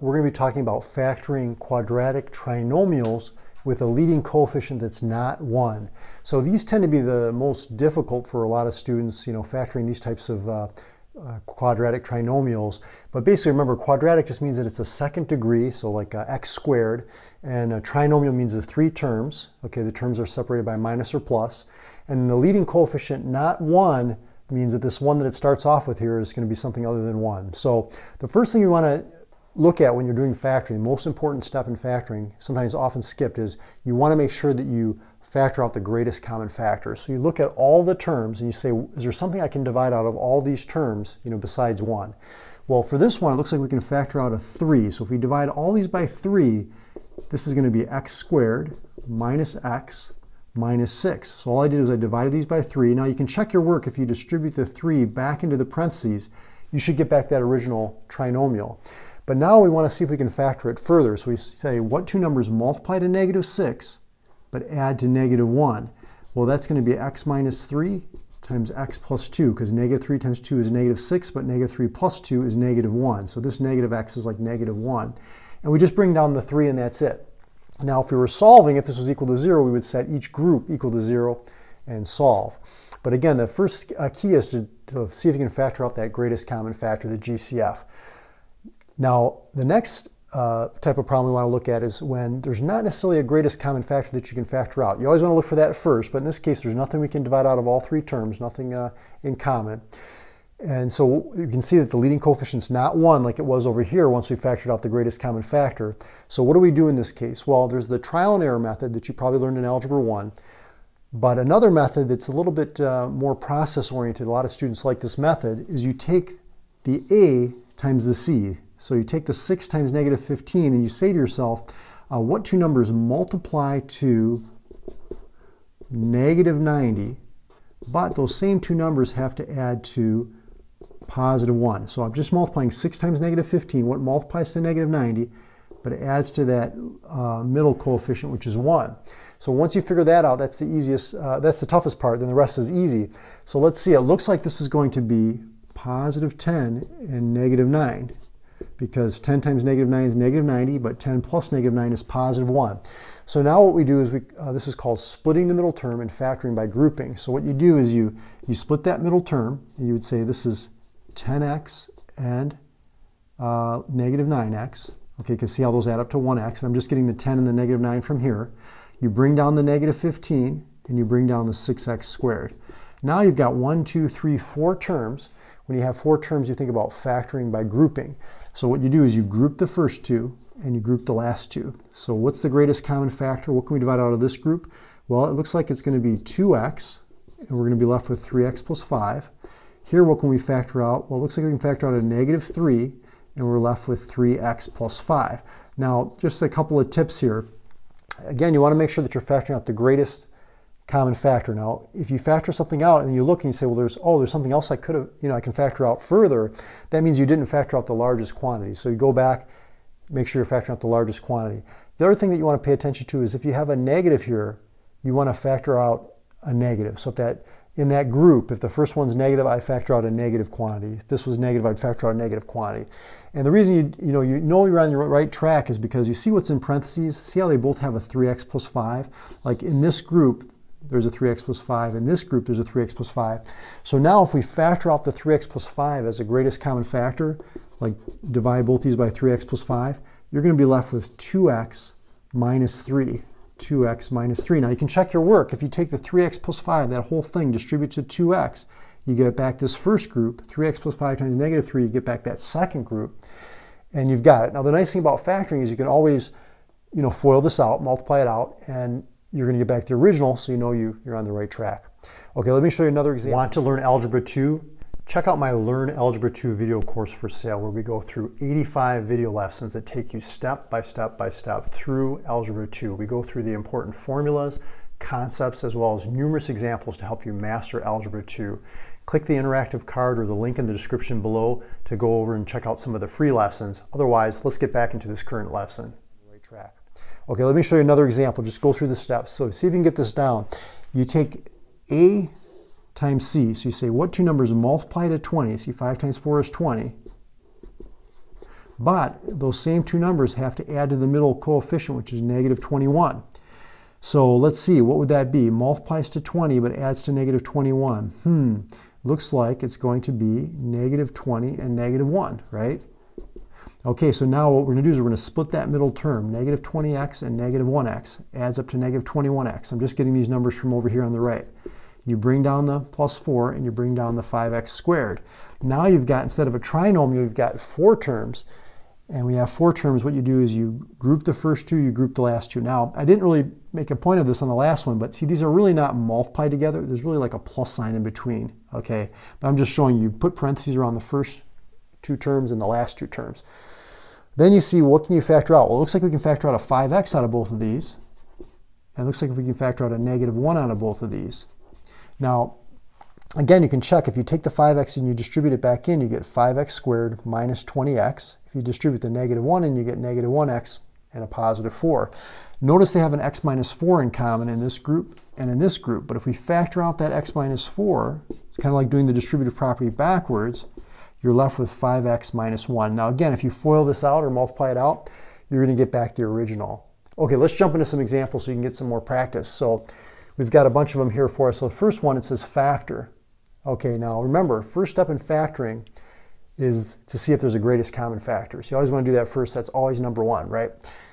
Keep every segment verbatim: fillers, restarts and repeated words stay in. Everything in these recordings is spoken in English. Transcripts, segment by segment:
We're going to be talking about factoring quadratic trinomials with a leading coefficient that's not one. So these tend to be the most difficult for a lot of students, you know, factoring these types of uh, uh, quadratic trinomials. But basically, remember, quadratic just means that it's a second degree, so like uh, x squared, and a trinomial means the three terms. Okay, the terms are separated by minus or plus, and the leading coefficient not one means that this one that it starts off with here is going to be something other than one. So the first thing you want to look at when you're doing factoring, the most important step in factoring, sometimes often skipped, is you want to make sure that you factor out the greatest common factor. So you look at all the terms and you say, is there something I can divide out of all these terms, you know, besides one? Well, for this one, it looks like we can factor out a three. So if we divide all these by three, this is going to be x squared minus x minus six. So all I did was I divided these by three. Now you can check your work if you distribute the three back into the parentheses. You should get back that original trinomial. But now we want to see if we can factor it further. So we say, what two numbers multiply to negative six, but add to negative one? Well, that's going to be x minus three times x plus two, because negative three times two is negative six, but negative three plus two is negative one. So this negative x is like negative one. And we just bring down the three, and that's it. Now, if we were solving, if this was equal to zero, we would set each group equal to zero and solve. But again, the first key is to, to see if you can factor out that greatest common factor, the G C F. Now, the next uh, type of problem we want to look at is when there's not necessarily a greatest common factor that you can factor out. You always want to look for that first, but in this case, there's nothing we can divide out of all three terms, nothing uh, in common. And so you can see that the leading coefficient's not one like it was over here once we factored out the greatest common factor. So what do we do in this case? Well, there's the trial and error method that you probably learned in Algebra one. But another method that's a little bit uh, more process-oriented, a lot of students like this method, is you take the A times the C. So you take the six times negative fifteen and you say to yourself, uh, what two numbers multiply to negative ninety, but those same two numbers have to add to positive one. So I'm just multiplying six times negative fifteen, what multiplies to negative ninety, but it adds to that uh, middle coefficient, which is one. So once you figure that out, that's the easiest, uh, that's the toughest part, then the rest is easy. So let's see, it looks like this is going to be positive ten and negative nine, because ten times negative nine is negative ninety, but ten plus negative nine is positive one. So now what we do is, we uh, this is called splitting the middle term and factoring by grouping. So what you do is you, you split that middle term, and you would say this is ten x and uh, negative nine x. Okay, you can see how those add up to one x, and I'm just getting the ten and the negative nine from here. You bring down the negative fifteen, and you bring down the six x squared. Now you've got one, two, three, four terms. When you have four terms, you think about factoring by grouping. So what you do is you group the first two and you group the last two. So what's the greatest common factor? What can we divide out of this group? Well, it looks like it's going to be two x, and we're going to be left with three x plus five. Here, what can we factor out? Well, it looks like we can factor out a negative three, and we're left with three x plus five. Now, just a couple of tips here. Again, you want to make sure that you're factoring out the greatest common factor. Now, if you factor something out and you look and you say, well, there's, oh, there's something else I could have, you know, I can factor out further, that means you didn't factor out the largest quantity. So you go back, make sure you're factoring out the largest quantity. The other thing that you want to pay attention to is if you have a negative here, you want to factor out a negative. So if that, in that group, if the first one's negative, I factor out a negative quantity. If this was negative, I'd factor out a negative quantity. And the reason you, you know, you know you're on the right track is because you see what's in parentheses. See how they both have a three x plus five? Like in this group, there's a three x plus five. In this group, there's a three x plus five. So now if we factor out the three x plus five as the greatest common factor, like divide both these by three x plus five, you're going to be left with two x minus three. two x minus three. Now you can check your work. If you take the three x plus five, that whole thing, distribute to two x, you get back this first group. three x plus five times negative three, you get back that second group. And you've got it. Now the nice thing about factoring is you can always, you know, FOIL this out, multiply it out, and you're going to get back the original, so you know you, you're on the right track. Okay, let me show you another example. Want to learn Algebra two? Check out my Learn Algebra two video course for sale, where we go through eighty-five video lessons that take you step by step by step through Algebra two. We go through the important formulas, concepts, as well as numerous examples to help you master Algebra two. Click the interactive card or the link in the description below to go over and check out some of the free lessons. Otherwise, let's get back into this current lesson. Right track. Okay, let me show you another example. Just go through the steps. So see if you can get this down. You take A times C. So you say, what two numbers multiply to twenty? See, five times four is twenty. But those same two numbers have to add to the middle coefficient, which is negative twenty-one. So let's see, what would that be? Multiplies to twenty, but adds to negative twenty-one. Hmm, looks like it's going to be negative twenty and negative one, right? Okay, so now what we're going to do is we're going to split that middle term. Negative twenty x and negative one x adds up to negative twenty-one x. I'm just getting these numbers from over here on the right. You bring down the plus four and you bring down the five x squared. Now you've got, instead of a trinomial, you've got four terms. And we have four terms. What you do is you group the first two, you group the last two. Now, I didn't really make a point of this on the last one, but see, these are really not multiplied together. There's really like a plus sign in between, okay? But I'm just showing you, put parentheses around the first two terms and the last two terms. Then you see, what can you factor out? Well, it looks like we can factor out a five x out of both of these. And it looks like we can factor out a negative one out of both of these. Now, again, you can check. If you take the five x and you distribute it back in, you get five x squared minus twenty x. If you distribute the negative one in, you get negative one x and a positive four. Notice they have an x minus four in common in this group and in this group. But if we factor out that x minus four, it's kind of like doing the distributive property backwards. You're left with five x minus one. Now again, if you FOIL this out or multiply it out, you're going to get back the original. Okay, let's jump into some examples so you can get some more practice. So we've got a bunch of them here for us. So the first one, it says factor. Okay, now remember, first step in factoring is to see if there's a greatest common factor. So you always want to do that first. That's always number one, right?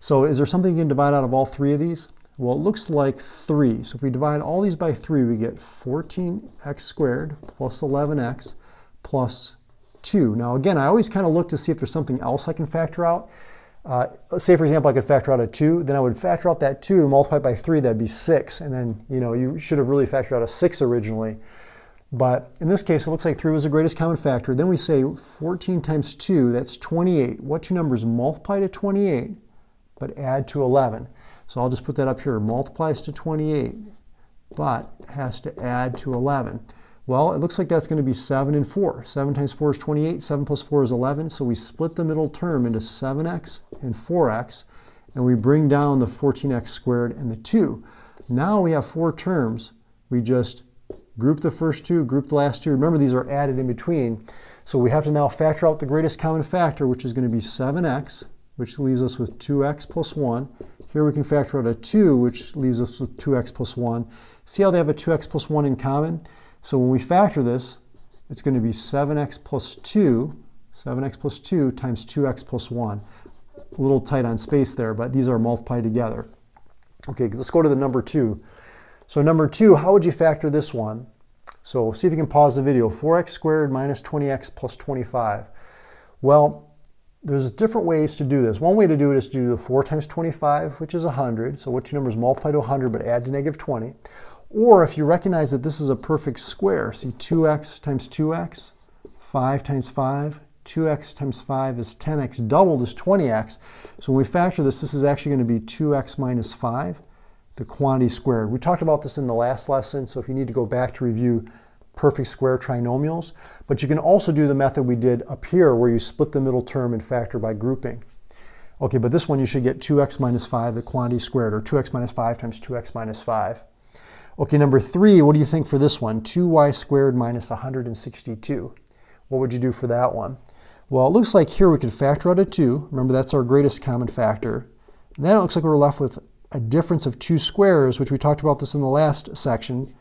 So is there something you can divide out of all three of these? Well, it looks like three. So if we divide all these by three, we get fourteen x squared plus eleven x plus two. Now again, I always kind of look to see if there's something else I can factor out. Uh, say, for example, I could factor out a two, then I would factor out that two, multiply it by three, that'd be six. And then, you know, you should have really factored out a six originally. But in this case, it looks like three was the greatest common factor. Then we say fourteen times two, that's twenty-eight. What two numbers multiply to twenty-eight, but add to eleven? So I'll just put that up here. Multiplies to twenty-eight, but has to add to eleven. Well, it looks like that's going to be seven and four. seven times four is twenty-eight. seven plus four is eleven. So we split the middle term into seven x and four x, and we bring down the fourteen x squared and the two. Now we have four terms. We just group the first two, group the last two. Remember, these are added in between. So we have to now factor out the greatest common factor, which is going to be seven x, which leaves us with two x plus one. Here we can factor out a two, which leaves us with two x plus one. See how they have a two x plus one in common? So when we factor this, it's going to be seven x plus two, seven x plus two times two x plus one. A little tight on space there, but these are multiplied together. Okay, let's go to the number two. So number two, how would you factor this one? So see if you can pause the video. four x squared minus twenty x plus twenty-five. Well, there's different ways to do this. One way to do it is to do four times twenty-five, which is one hundred. So what two numbers multiply to one hundred but add to negative twenty. Or if you recognize that this is a perfect square, see two x times two x, five times five, two x times five is ten x, doubled is twenty x. So when we factor this, this is actually going to be two x minus five. The quantity squared. We talked about this in the last lesson, so if you need to go back to review perfect square trinomials, but you can also do the method we did up here where you split the middle term and factor by grouping. Okay, but this one you should get two x minus five, the quantity squared, or two x minus five times two x minus five. Okay, number three, what do you think for this one? two y squared minus one hundred sixty-two. What would you do for that one? Well, it looks like here we can factor out a two. Remember, that's our greatest common factor. And then it looks like we're left with a difference of two squares, which we talked about this in the last section,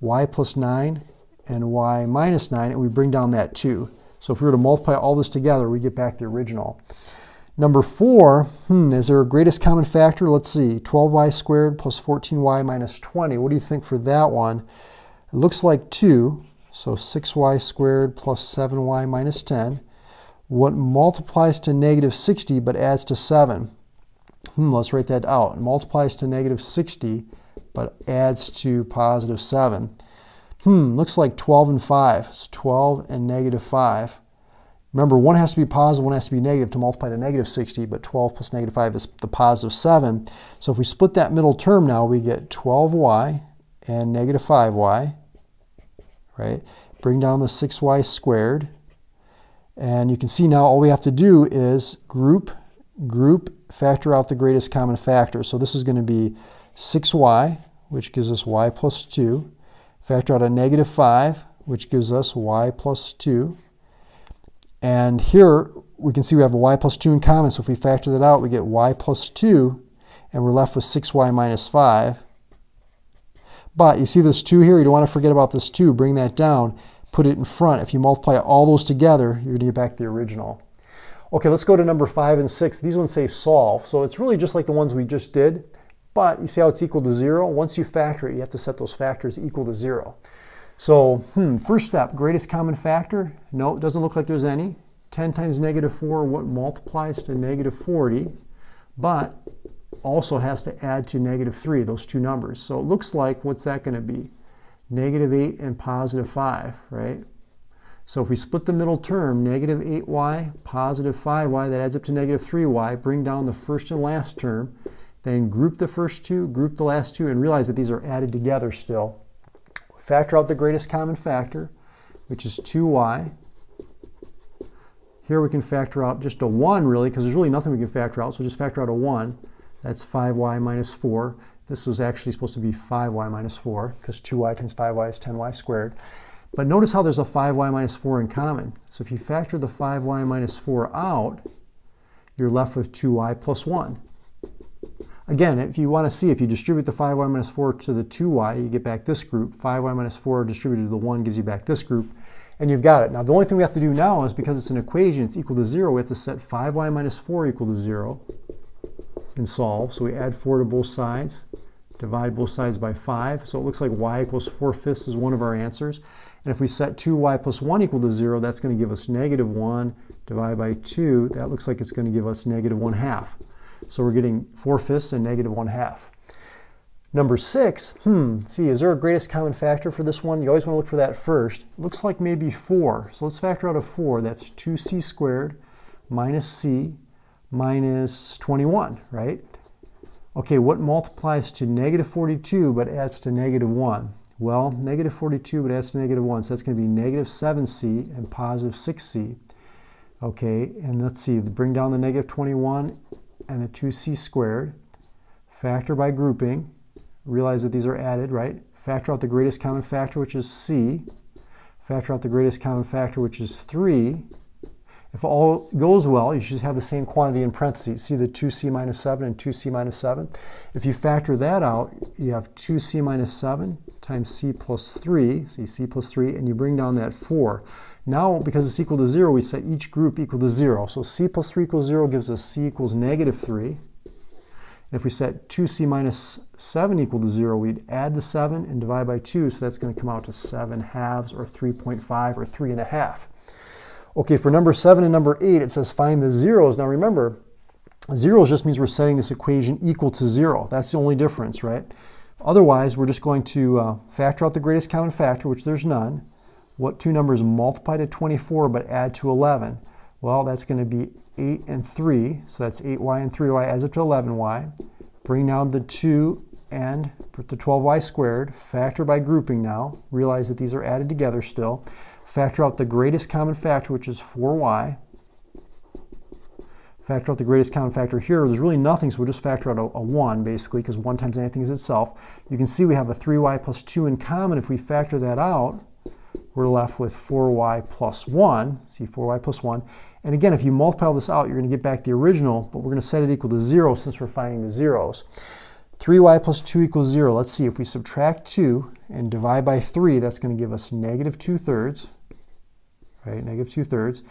y plus nine and y minus nine, and we bring down that two. So if we were to multiply all this together, we get back the original. Number four, hmm, is there a greatest common factor? Let's see, twelve y squared plus fourteen y minus twenty. What do you think for that one? It looks like two, so six y squared plus seven y minus ten. What multiplies to negative sixty but adds to seven? Hmm, let's write that out. It multiplies to negative sixty, but adds to positive seven. Hmm, looks like twelve and five. So twelve and negative five. Remember, one has to be positive, one has to be negative to multiply to negative sixty, but twelve plus negative five is the positive seven. So if we split that middle term now, we get twelve y and negative five y, right? Bring down the six y squared. And you can see now all we have to do is group, group, factor out the greatest common factor. So this is going to be six y, which gives us y plus two. Factor out a negative five, which gives us y plus two. And here we can see we have a y plus two in common, so if we factor that out, we get y plus two, and we're left with six y minus five. But you see this two here, you don't want to forget about this two, bring that down, put it in front. If you multiply all those together, you're going to get back the original. Okay, let's go to number five and six. These ones say solve, so it's really just like the ones we just did, but you see how it's equal to zero? Once you factor it, you have to set those factors equal to zero. So, hmm, first step, greatest common factor. No, it doesn't look like there's any. ten times negative four, what multiplies to negative forty, but also has to add to negative three, those two numbers. So it looks like, what's that going to be? Negative eight and positive five, right? So if we split the middle term, negative eight y, positive five y, that adds up to negative three y, bring down the first and last term, then group the first two, group the last two, and realize that these are added together still. Factor out the greatest common factor, which is two y. Here we can factor out just a one, really, because there's really nothing we can factor out, so just factor out a one. That's five y minus four. This was actually supposed to be five y minus four, because two y times five y is ten y squared. But notice how there's a five y minus four in common. So if you factor the five y minus four out, you're left with two y plus one. Again, if you want to see, if you distribute the five y minus four to the two y, you get back this group. five y minus four distributed to the one gives you back this group, and you've got it. Now, the only thing we have to do now is, because it's an equation, it's equal to zero, we have to set five y minus four equal to zero and solve. So we add four to both sides, divide both sides by five. So it looks like y equals four fifths is one of our answers. And if we set two y plus one equal to zero, that's going to give us negative one, divide by two. That looks like it's going to give us negative one half. So we're getting four fifths and negative one half. Number six, hmm, see, is there a greatest common factor for this one? You always want to look for that first. Looks like maybe four. So let's factor out a four. That's two c squared minus c minus twenty-one, right? Okay, what multiplies to negative forty-two but adds to negative one? Well, negative forty-two but adds to negative one, so that's going to be negative seven c and positive six c. Okay, and let's see, bring down the negative twenty-one and the two c squared, factor by grouping, realize that these are added, right? Factor out the greatest common factor, which is c, factor out the greatest common factor, which is three. If all goes well, you should have the same quantity in parentheses. See the two c minus seven and two c minus seven? If you factor that out, you have two c minus seven times c plus three, see c plus three, and you bring down that four. Now, because it's equal to zero, we set each group equal to zero. So c plus three equals zero gives us c equals negative three. And if we set two c minus seven equal to zero, we'd add the seven and divide by two, so that's going to come out to seven halves or three point five or three and a half. Okay, for number seven and number eight, it says find the zeros. Now remember, zeros just means we're setting this equation equal to zero. That's the only difference, right? Otherwise, we're just going to uh, factor out the greatest common factor, which there's none. What two numbers multiply to twenty-four but add to eleven? Well, that's going to be eight and three, so that's eight y and three y adds up to eleven y. Bring down the two and put the twelve y squared. Factor by grouping now. Realize that these are added together still. Factor out the greatest common factor, which is four y. Factor out the greatest common factor here. There's really nothing, so we'll just factor out a, a one, basically, because one times anything is itself. You can see we have a three y plus two in common. If we factor that out, we're left with four y plus one. See, four y plus one. And again, if you multiply all this out, you're going to get back the original, but we're going to set it equal to zero since we're finding the zeros. three y plus two equals zero. Let's see, if we subtract two and divide by three, that's going to give us negative two thirds. Right, negative two thirds.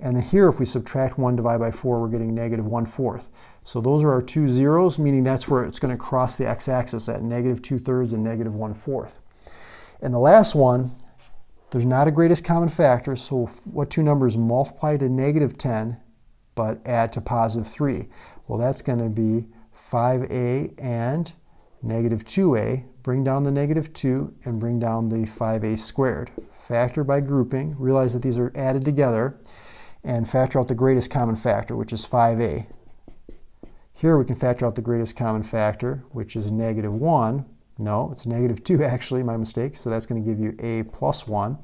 And then here, if we subtract one, divide by four, we're getting negative one fourth. So those are our two zeros, meaning that's where it's going to cross the x-axis at negative two thirds and negative one fourth. And the last one, there's not a greatest common factor, so what two numbers multiply to negative ten but add to positive three? Well, that's going to be five a and negative two a. Bring down the negative two and bring down the five a squared. Factor by grouping, realize that these are added together, and factor out the greatest common factor, which is five a. Here we can factor out the greatest common factor, which is negative one. No, it's negative two actually, my mistake, so that's going to give you a plus one.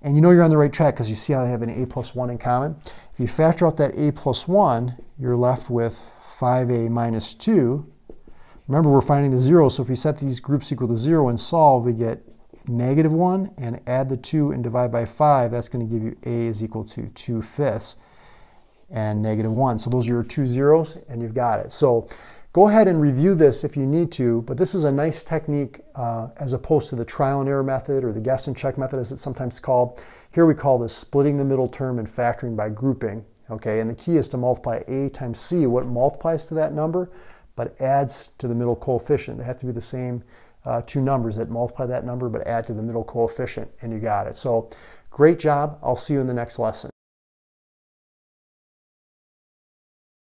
And you know you're on the right track because you see how they have an a plus one in common. If you factor out that a plus one, you're left with five a minus two. Remember, we're finding the zeros, so if we set these groups equal to zero and solve, we get negative one and add the two and divide by five, that's going to give you A is equal to two fifths and negative one. So those are your two zeros and you've got it. So go ahead and review this if you need to, but this is a nice technique uh, as opposed to the trial and error method or the guess and check method as it's sometimes called. Here we call this splitting the middle term and factoring by grouping. Okay, and the key is to multiply A times C, what multiplies to that number, but adds to the middle coefficient. They have to be the same uh, two numbers that multiply that number, but add to the middle coefficient, and you got it. So great job. I'll see you in the next lesson.